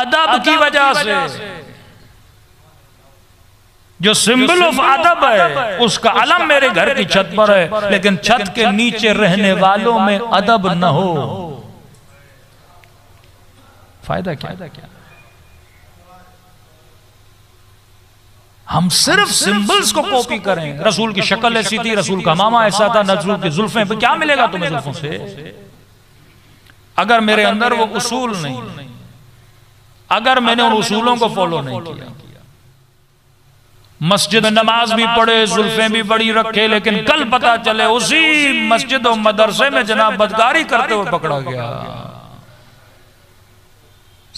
अदब की वजह से जो सिंबल ऑफ अदब है उसका अलम मेरे घर की छत पर है, लेकिन छत के नीचे रहने वालों में अदब न हो फायदा क्या? हम सिर्फ सिंबल्स को कॉपी करें। रसूल की शक्ल ऐसी थी, रसूल का मामा ऐसा था, नजरूल की जुल्फे पर क्या मिलेगा तुम्हें जुल्फों से? अगर मेरे अंदर वो उसूल नहीं, अगर मैंने उन उसूलों को फॉलो नहीं किया, मस्जिद नमाज भी पढ़े, जुल्फे भी बड़ी रखे, लेकिन कल पता चले उसी मस्जिद और मदरसे में जनाब बदकारी करते हुए पकड़ा गया,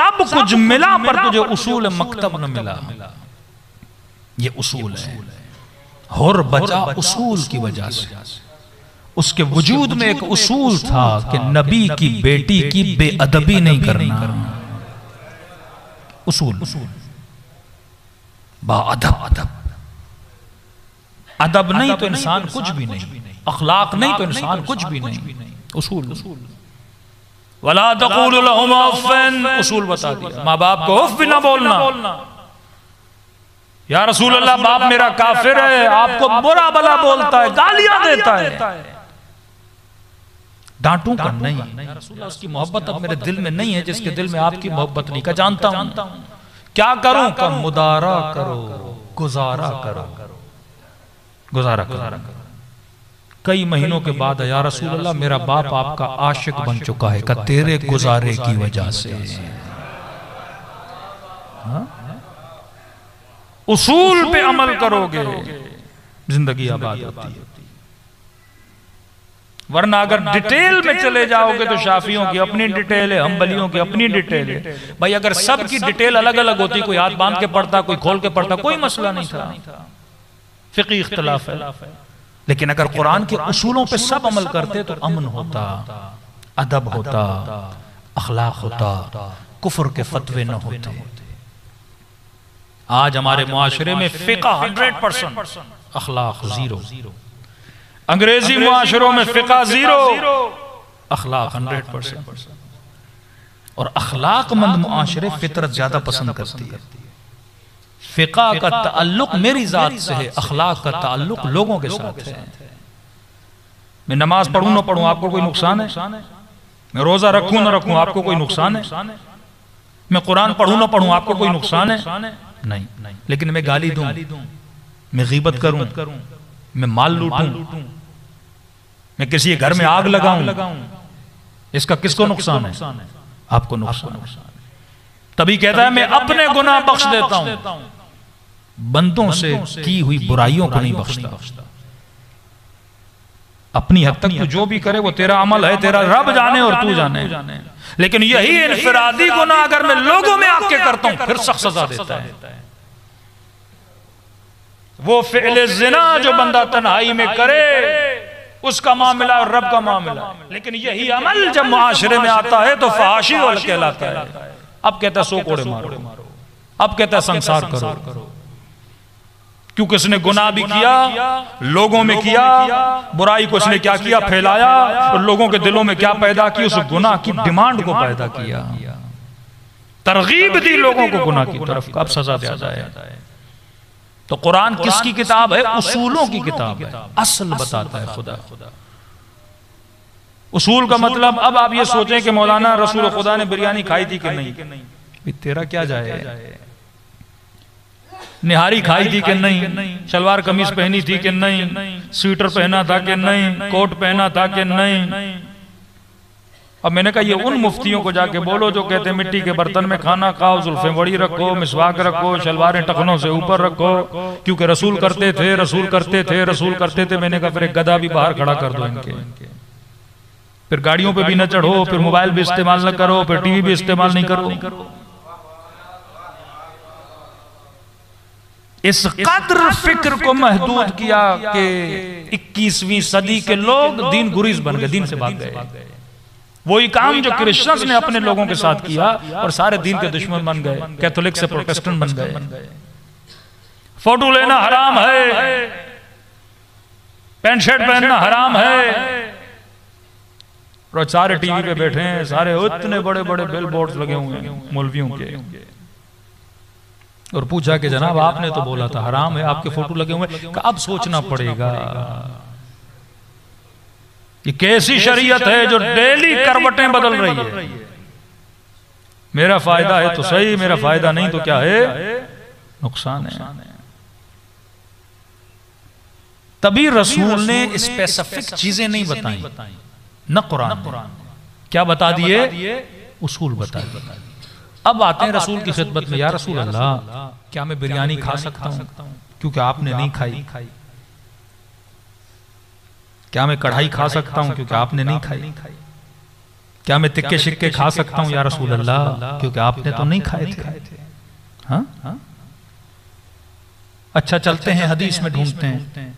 सब कुछ मिला पर तुझे उसूल मकतब न मिला। ये उसूल है और बचा उसूल की वजह से। उसके वजूद में एक उसूल था कि नबी की बेटी की बेअदबी नहीं करना। उसूल बाअदब, अदब नहीं तो इंसान कुछ भी नहीं, अखलाक नहीं तो इंसान कुछ भी नहीं। उसूल वला तक़ूलू लहुम उफ़्फ़न, उसूल बता दिया। माँ बाप को उफ़ भी ना बोलना। या रसूल अल्लाह, बाप मेरा काफिर है, आपको बुरा भला बोलता है, गालियां देता है, डांटू का नहीं। उसकी मोहब्बत अब मेरे दिल में नहीं है जिसके दिल में आपकी मोहब्बत नहीं। का जानता हूं क्या करूं? का मुदारा करो, गुजारा करो, गुजारा करो। कई महीनों के बाद या रसूल अल्लाह, मेरा बाप आपका आशिक बन चुका है, का तेरे गुजारे की वजह से। उसूल पे अमल करोगे जिंदगी आबाद होती है। वरना अगर डिटेल में चले जाओगे तो शाफियों की अपनी डिटेल है, हम्बलियों की अपनी डिटेल है। भाई अगर सबकी डिटेल अलग अलग होती, कोई हाथ बांध के पढ़ता, कोई खोल के पढ़ता, कोई मसला नहीं था, फिकी इख्तिलाफ है। लेकिन अगर कुरान के उसूलों पे सब अमल करते तो अमन होता, अदब होता, अखलाक होता, कुफर के फतवे न होते। आज हमारे मुआशरे में फिका 100%, अखलाक 0। अंग्रेजी मुआशरों में फिका 0, अखलाक 100%। और अखलाकमंद मुआशरे फितरत ज्यादा पसंद करती है। फिका का ताल्लुक मेरी जात से है, अखलाक का ताल्लुक लोगों के साथ है। मैं नमाज पढ़ूं ना पढ़ूं आपको कोई नुकसान है? मैं रोजा रखूं ना रखूं आपको कोई नुकसान है? मैं कुरान पढ़ूं ना पढ़ूं आपको कोई नुकसान है? नहीं। लेकिन मैं गाली दूं, मैं गीबत करूं, मैं माल लूटूं, मैं किसी के घर में आग लगाऊं, इसका किसको नुकसान है? आपको नुकसान। तभी कहता है मैं अपने गुनाह बख्श देता हूं, बंदों से की हुई बुराइयों को नहीं बख्शता। अपनी हद तक तू जो भी करे वो तेरा अमल है, तेरा रब जाने और तू जाने। लेकिन यही इनफरादी गुनाह अगर मैं लोगों में आके करता हूं फिर सख्त सजा देता है। वो फिअल ज़िना जो बंदा तन्हाई में करे उसका मामला और रब का मामला, लेकिन यही अमल जब माशरे में आता है तो फहाशी और कहलाता है। अब कहता है सो कोड़े मारो, अब कहता है संसार करो, क्योंकि उसने गुनाह भी किया, लोगों में किया, बुराई को उसने क्या किया? फैलाया। और लोगों के दिलों में क्या पैदा की? उस गुनाह की डिमांड को पैदा किया, तरगीब दी लोगों को गुनाह की तरफ। अब सजा दिया जाए। तो कुरान किसकी किताब है? उसूलों की किताब है। असल बताता है खुदा। उसूल का मतलब अब आप ये सोचें कि मौलाना रसूल खुदा ने बिरयानी खाई थी कि नहीं, तेरा क्या जाए? निहारी खाई थी कि नहीं, सलवार कमीज पहनी थी कि नहीं, स्वेटर पहना था कि नहीं, कोट पहना था कि नहीं। अब मैंने कहा ये उन मुफ्तियों को जाके बोलो जो कहते हैं मिट्टी के बर्तन में खाना खाओ, जुल्फे बड़ी रखो, मिसवाक रखो, सलवारें टखनों से ऊपर रखो, क्योंकि रसूल करते थे, रसूल करते थे, रसूल करते थे। मैंने कहा फिर एक गधा भी बाहर खड़ा कर दो इनके, फिर गाड़ियों पे भी न चढ़ो, फिर मोबाइल भी इस्तेमाल न करो, फिर टीवी भी इस्तेमाल नहीं करो। इस कदर फिक्र को महदूद किया कि 21वीं सदी के लोग दीन गुरीज बन गए, दीन से भाग गए। वही काम जो क्रिश्चियंस ने अपने लोगों के साथ किया और सारे दीन के दुश्मन बन गए, कैथोलिक से प्रोटेस्टेंट बन गए। फोटो लेना हराम है, पैंट शर्ट पहनना हराम है, प्रचार टीवी पे बैठे हैं सारे, इतने बड़े बड़े बिल बोर्ड लगे हुए हैं मौलवियों के, और पूछा कि जनाब आपने तो बोला था हराम है, आपके फोटो लगे हुए हैं। अब सोचना पड़ेगा ये कैसी शरीयत है जो डेली करवटें बदल रही है। मेरा फायदा है तो सही, मेरा फायदा नहीं तो क्या है, नुकसान है। तभी रसूल ने स्पेसिफिक चीजें नहीं बताई, न कुरान क्या बता दिए, उसूल बता दिए। अब आते हैं रसूल की खिदमत में, या रसूल अल्लाह क्या मैं बिरयानी खा सकता हूँ क्योंकि आपने नहीं खाई, क्या मैं कढ़ाई खा सकता हूँ क्योंकि आपने नहीं खाई, क्या मैं तिक्के शिक्के खा सकता हूँ या रसूल अल्लाह क्योंकि आपने तो नहीं खाए थे। हाँ अच्छा चलते हैं हदीस में ढूंढते हैं।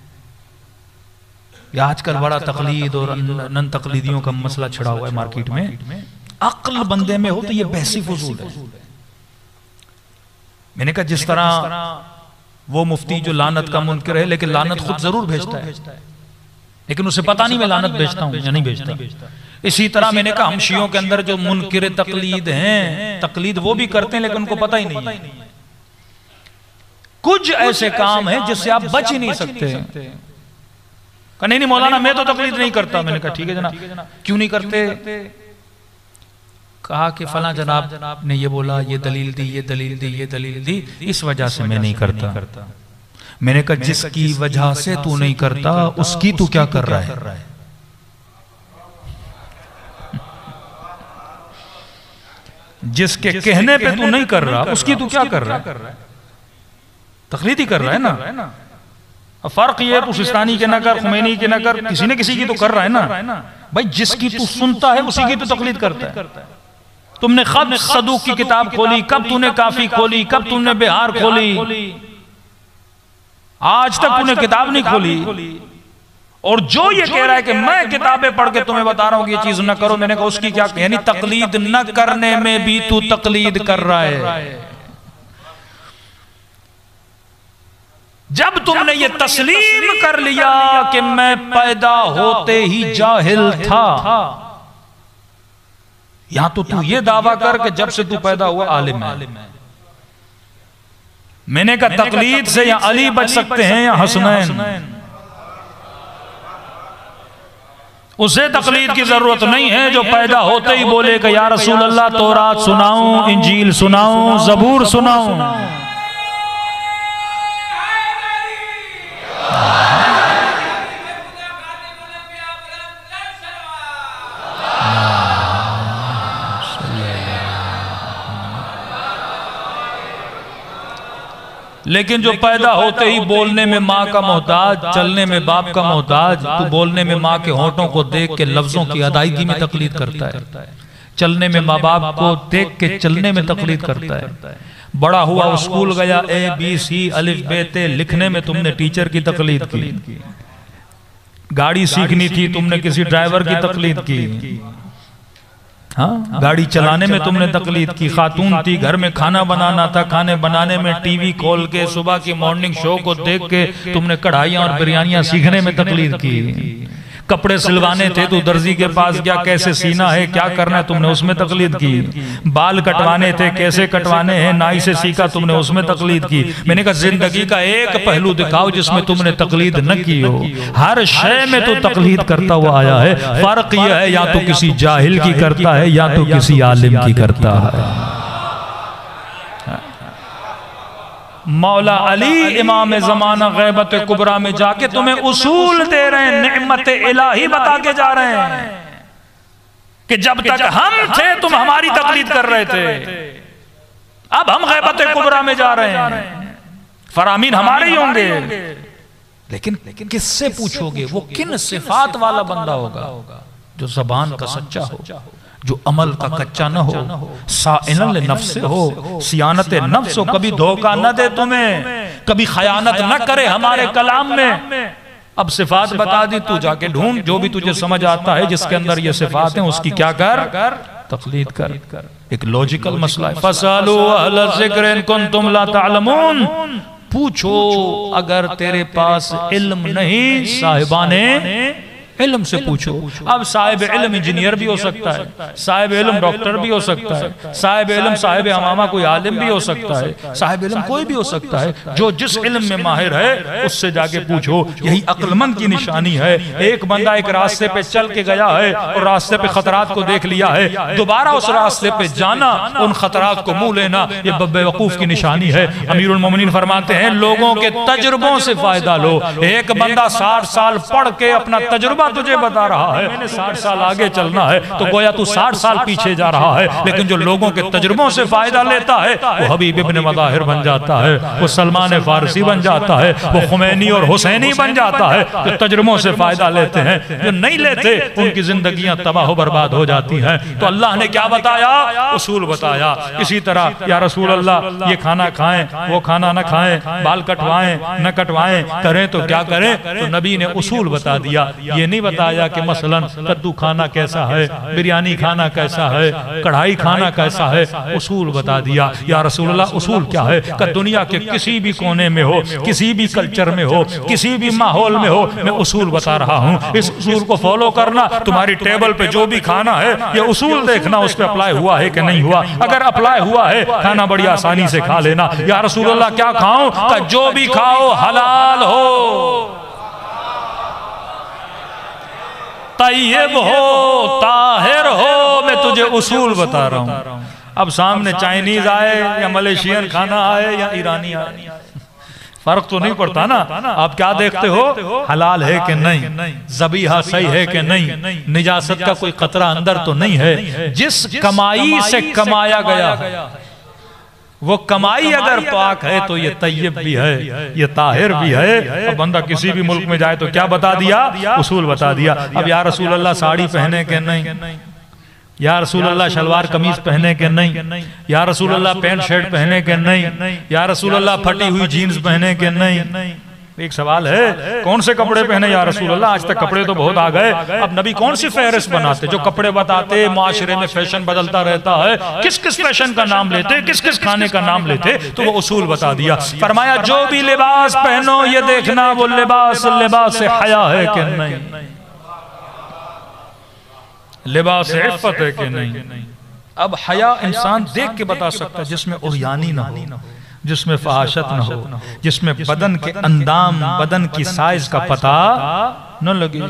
या आजकल बड़ा तकलीद और नन तकलीदियों का मसला छिड़ा हुआ है मार्केट में। अक्ल बंदे में हो तो ये बहसी फजूल है। मैंने कहा जिस तरह वो मुफ्ती जो लानत का मुनकर है, लेकिन लानत खुद जरूर भेजता है, लेकिन उसे पता नहीं मैं लानत भेजता हूँ या नहीं भेजता। इसी तरह मैंने कहा हम शियों के अंदर जो मुनकर तकलीद हैं, तकलीद वो भी करते हैं लेकिन उनको पता ही नहीं है। कुछ ऐसे काम है जिससे आप बच ही नहीं सकते। नहीं नहीं मौलाना मैं तो तकलीद नहीं करता। मैंने कहा ठीक है जना, क्यों नहीं करते? कहा कि फला जनाब ने ये बोला, ये दलील दी, ये दलील दी, ये दलील दी, इस वजह से मैं नहीं करता। मैंने कहा जिसकी वजह से तू नहीं करता उसकी तू क्या कर रहा है? जिसके कहने पे तू नहीं कर रहा उसकी तू क्या कर रहा है? तकलीद ही कर रहा है ना। फर्क ये सिस्तानी के ना कर, खुमैनी के ना कर, किसी ने किसी की तो कर रहा है ना भाई। जिसकी तू सुनता है उसी की तो तकलीद करता है। तुमने खद सदूक की किताब खोली, कब तूने काफी खोली, कब तुमने बिहार खोली, आज तक तूने किताब नहीं खोली। और जो ये कह रहा है कि मैं किताबें पढ़ के तुम्हें बता रहा हूँ कि ये चीज ना करो, मैंने कहा उसकी क्या, यानी तकलीद न करने में भी तू तकलीद कर रहा है। जब तुमने ये तस्लीम कर लिया कि मैं पैदा होते ही जाहिल था, या तो तू ये दावा कर कि जब से तू पैदा हुआ आलिम है। मैंने कहा तकलीद से या अली बच सकते हैं या हसनैन, उसे तकलीद की जरूरत नहीं है जो पैदा होते ही बोले कि या रसूल अल्लाह तौरात सुनाऊं, इंजील सुनाऊं, जबूर सुनाऊं। लेकिन जो पैदा होते ही बोलने में माँ का मोहताज, चलने में बाप का मोहताज, तू बोलने में माँ के होठों को देख के लफ्जों की अदायगी में तकलीद करता है, चलने में माँ बाप को देख के चलने में तकलीद करता है। बड़ा हुआ स्कूल गया, ए बी सी अलिफ बे ते लिखने में तुमने टीचर की तकलीद की। गाड़ी सीखनी थी तुमने किसी ड्राइवर की तकलीद की। हाँ गाड़ी चलाने में तुमने तकलीद की। खातून थी, घर में खाना बनाना था, खाने बनाने में टीवी खोल के सुबह की मॉर्निंग शो को देख के तुमने कढ़ाइयाँ और बिरयानियाँ सीखने में तकलीद की। कपड़े सिलवाने थे, तू दर्जी के पास गया, कैसे सीना है, क्या करना है, तुमने उसमें तकलीद की। बाल कटवाने थे, कैसे कटवाने हैं, नाई से सीखा, तुमने उसमें तकलीद की। मैंने कहा जिंदगी का एक पहलू दिखाओ जिसमें तुमने तकलीद न की हो। हर शय में तो तकलीद करता हुआ आया है। फर्क यह है या तो किसी जाहिल की करता है या तो किसी आलिम की करता है। मौला अली इमाम जमाना गैबत कुबरा में जाके तुम्हें उसूल दे रहे हैं, नेमत इलाही बता के जा रहे हैं कि जब तक हम थे तुम हमारी तकलीद कर रहे थे, अब हम गैबत कुबरा में जा रहे हैं, फरामीन हमारे ही होंगे। लेकिन किससे पूछोगे? वो किन सिफात वाला बंदा होगा? जो जबान का सच्चा हो, जो अमल का कच्चा न हो, साइनल नफ्स हो, सियानत नफ्स हो, कभी धोखा न दे तुम्हें, कभी खयानत न करे हमारे कलाम में। अब सिफात बता दी, तू जाके ढूंढ जो भी तुझे समझ आता है जिसके अंदर ये सिफात है उसकी क्या कर, तकलीद कर। एक लॉजिकल मसला है। फसालू अहल ज़िक्र इन कुंतुम ला तालमून, पूछो अगर तेरे पास इल्म नहीं साहिबाने इल्म से पूछो। अब साहिब इल्म इंजीनियर भी हो सकता है, साहिब इल्म डॉक्टर भी हो सकता है, साहिब इल्म साहिब अमामा कोई आलिम भी हो सकता है, साहिब इल्म कोई भी हो सकता है। जो जिस इल्म में माहिर है उससे जाके पूछो। यही अक्लमंद की निशानी है। एक बंदा एक रास्ते पे चल के गया है और रास्ते पे खतरात को देख लिया है, दोबारा उस रास्ते पे जाना, उन खतरात को मुंह लेना, यह बेवकूफ की निशानी है। अमीरुल मोमिनीन फरमाते हैं लोगों के तजुर्बों से फायदा लो। एक बंदा 60 साल पढ़ के अपना तजुर्बा तुझे बता रहा है, मैंने 60 साल आगे चलना है, तो गोया तू 60 साल पीछे जा रहा है। लेकिन जो लोगों के तजुर्बों से फायदा लेता है वो हबीब इब्न मज़ाहिर बन जाता है, वो सलमान फारसी बन जाता है, वो खुमैनी और हुसैनी बन जाता है। जो तजुर्बों से फायदा लेते हैं, जो नहीं लेते उनकी जिंदगियां तबाह बर्बाद हो जाती हैं। तो अल्लाह ने क्या बताया? उसूल बताया। इसी तरह या रसूल अल्लाह ये खाना खाएं, वो खाना ना खाएं, बाल कटवाएं न कटवाएं, करें तो क्या करें, तो नबी ने उसूल बता दिया। ये नहीं बताया कि मसलन कद्दू खाना कैसा है, बिरयानी खाना कैसा है, कढ़ाई खाना कैसा है, उसूल बता दिया। या रसूल अल्लाह उसूल क्या है? कि दुनिया के किसी भी कोने में हो, किसी भी कल्चर में हो, किसी भी माहौल में हो, मैं उसूल बता रहा हूँ, इस उसूल को फॉलो करना। तुम्हारी टेबल पे जो भी खाना है ये उसूल देखना उस पे अप्लाई हुआ है कि नहीं हुआ। अगर अप्लाई हुआ है खाना बड़ी आसानी से खा लेना। या रसूल अल्लाह क्या खाऊं? का जो भी खाओ हलाल हो, तय्यब हो, ताहिर हो। मैं तुझे उसूल बता रहा हूं। अब सामने चाइनीज आए या मलेशियन खाना आए या ईरानी आए, फर्क तो नहीं पड़ता ना। आप क्या देखते हो? हलाल है कि नहीं, जबीहा सही है कि नहीं, निजासत का कोई खतरा अंदर तो नहीं है। जिस कमाई से कमाया गया वो कमाई अगर पाक है तो ये तय्यब भी है, ये ताहिर भी है। अब बंदा किसी भी मुल्क में जाए तो क्या बता दिया? उसूल बता दिया। अब या रसूल अल्लाह साड़ी पहने के नहीं, या रसूल अल्लाह शलवार कमीज पहने के नहीं, या रसूल अल्लाह पैंट शर्ट पहने के नहीं, या रसूल अल्लाह फटी हुई जीन्स पहने के नहीं। एक सवाल है कौन से कपड़े पहने या रसूल अल्लाह? आज तक कपड़े तो बहुत आ गए। अब नबी कौन सी फेहरिस्त बनाते? जो कपड़े बताते, माशरे में फैशन बदलता रहता है, किस किस फैशन का नाम लेते, किस किस खाने का नाम लेते, तो वो उसूल बता दिया। फरमाया जो भी लिबास पहनो ये देखना वो लिबास लिबास से हया है कि नहीं, लिबास इफ़्फ़त है कि नहीं। अब हया इंसान देख के बता सकता है जिसमें उर्यानी ना हो, जिसमें फहाशत न हो, जिसमें बदन के अंदाम, बदन की साइज का पता न लगे,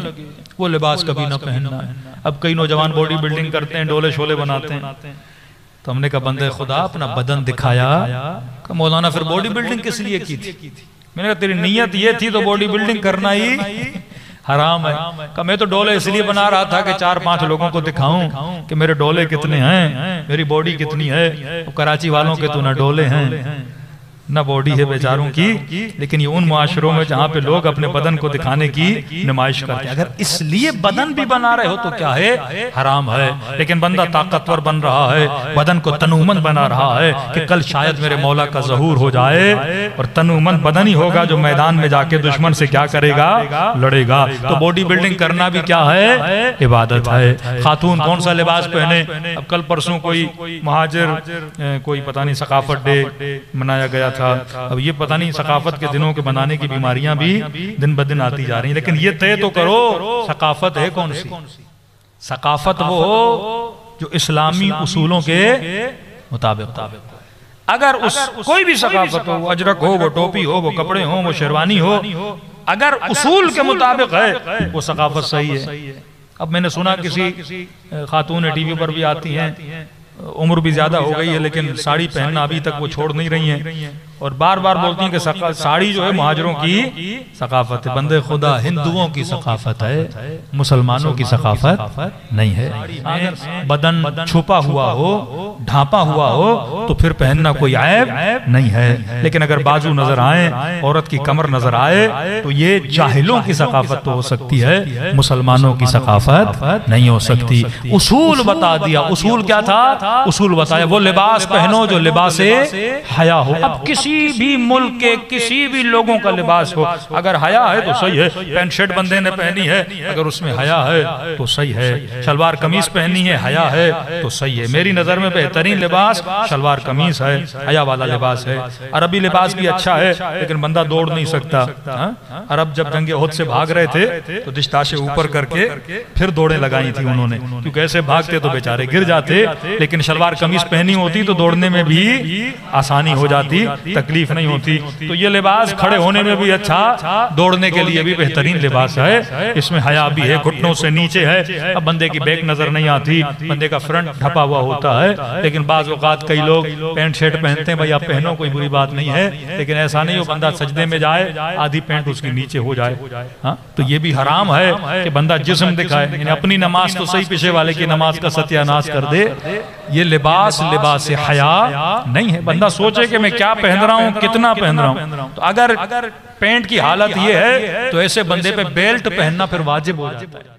वो लिबास कभी ना पहनना है। अब कई नौजवान बॉडी बिल्डिंग करते हैं, डोले शोले बनाते हैं, तो हमने कहा बंदे खुदा अपना बदन दिखाया मौलाना, फिर बॉडी बिल्डिंग किस लिए की थी? मैंने कहा तेरी नीयत ये थी तो बॉडी बिल्डिंग करना ही हराम है। का मैं तो डोले इसलिए बना रहा था कि 4-5 लोगों को दिखाऊं कि मेरे डोले कितने हैं, मेरी बॉडी कितनी है। कराची वालों के तो ना डोले हैं ना बॉडी है बेचारों की, लेकिन ये उन मुआशरों में जहाँ पे लोग अपने बदन को दिखाने की नुमाइश करते हैं। अगर इसलिए बदन भी बना रहे हो तो क्या है? हराम है। लेकिन बंदा ताकतवर बन रहा है, बदन को तनुमंद बना रहा है कि कल शायद मेरे मौला का ज़हूर हो जाए, और तनुमंद बदन ही होगा जो मैदान में जाके दुश्मन से क्या करेगा? लड़ेगा। तो बॉडी बिल्डिंग करना भी क्या है? इबादत है। खातून कौन सा लिबास पहने? अब कल परसों कोई महाजिर, कोई पता नहीं सकाफत डे मनाया गया था। अब ये पता नहीं सकाफत के दिनों के बनाने की बीमारियां भी दिन ब दिन आती जा रही हैं। लेकिन ये तय तो करो सकाफत है कौन सी? सकाफत वो जो इस्लामी उसूलों के मुताबिक। अगर उस कोई भी सकाफत हो, अजरक हो, वो टोपी हो, वो कपड़े हो, वो शेरवानी हो, अगर उसूल के मुताबिक है वो सकाफत सही है। अब मैंने सुना किसी खातून टीवी पर भी आती हैं, उम्र भी ज़्यादा हो गई है, लेकिन साड़ी पहनना अभी तक वो छोड़ नहीं रही हैं, और बार बार बोलती हैं कि साड़ी जो है महाजरों की सकाफत है। बंदे खुदा, हिंदुओं की सकाफत है, मुसलमानों की सकाफत नहीं है। बदन छुपा हुआ हो, ढांपा हुआ हो, तो फिर पहनना कोई ऐब नहीं है। लेकिन अगर बाजू नजर आए, औरत की कमर नजर आए, तो ये जाहिलों की सकाफत तो हो सकती है, मुसलमानों की सकाफत नहीं हो सकती। उसूल बता दिया। उसूल क्या था? उसूल बताया वो लिबास पहनो जो लिबास हया हो। अब किसी किसी भी मुल्क के किसी भी लोगों का लिबास हो, अगर हया है तो सही है। पैंट शर्ट बंदे ने पहनी है, अगर उसमें हया है तो सही है। शलवार कमीज पहनी है, हया है तो सही है। मेरी नजर में बेहतरीन लिबास शलवार कमीज है, हया वाला लिबास है। अरबी लिबास भी अच्छा है, लेकिन बंदा दौड़ नहीं सकता। अरब जब जंगे ओहद से भाग रहे थे तो दिश्ताशे ऊपर करके फिर दौड़े लगाई थी उन्होंने, क्योंकि ऐसे भागते तो बेचारे गिर जाते। लेकिन शलवार कमीज पहनी होती तो दौड़ने में भी आसानी हो जाती, तकलीफ नहीं होती। तो ये लिबास खड़े होने में भी अच्छा, दौड़ने के लिए भी बेहतरीन लिबास है। इसमें हया भी है, घुटनों से नीचे है। अब बंदे की बैक नजर नहीं आती, बंदे का फ्रंट ढपा हुआ होता है। लेकिन बाज़ औक़ात कई लोग पैंट शर्ट पहनते हैं, भाई आप पहनो, कोई बुरी बात नहीं है, लेकिन ऐसा नहीं हो बंदा सजदे में जाए आधी पैंट उसकी नीचे हो जाए। तो ये भी हराम है कि बंदा जिस्म दिखाए, अपनी नमाज तो सही पीछे वाले की नमाज का सत्यानाश कर दे। ये लिबास लिबास हया नहीं है। बंदा सोचे कि मैं क्या पहन रहा हूँ, कितना पहन रहा हूँ। तो अगर पैंट की हालत ये है तो ऐसे बंदे पे बेल्ट पहनना फिर वाजिब हो जाता है।